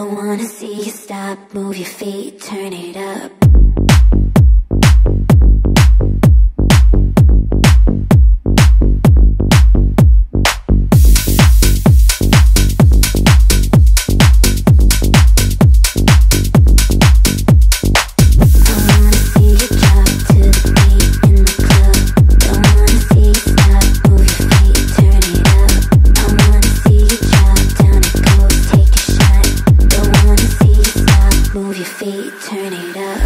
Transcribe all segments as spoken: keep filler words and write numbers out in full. don't wanna see you stop. Move your feet, turn it up. Turn it up.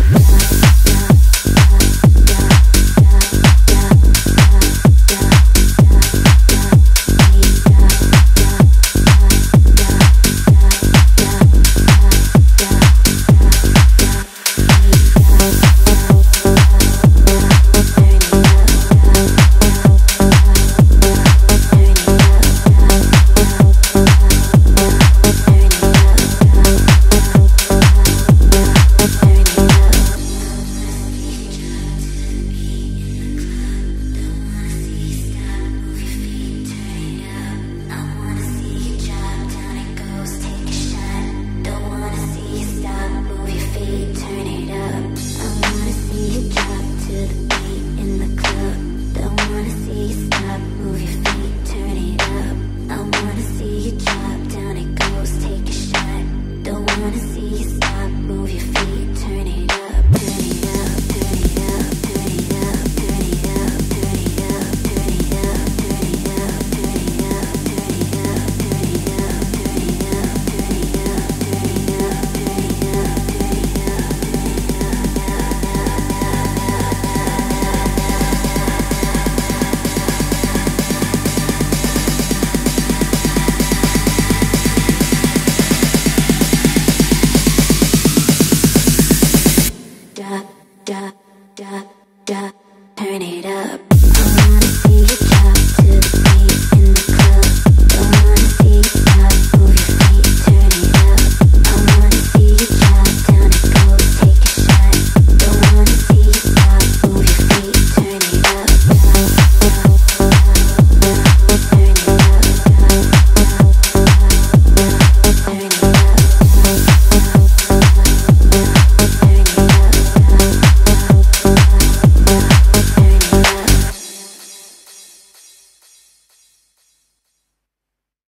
I wanna see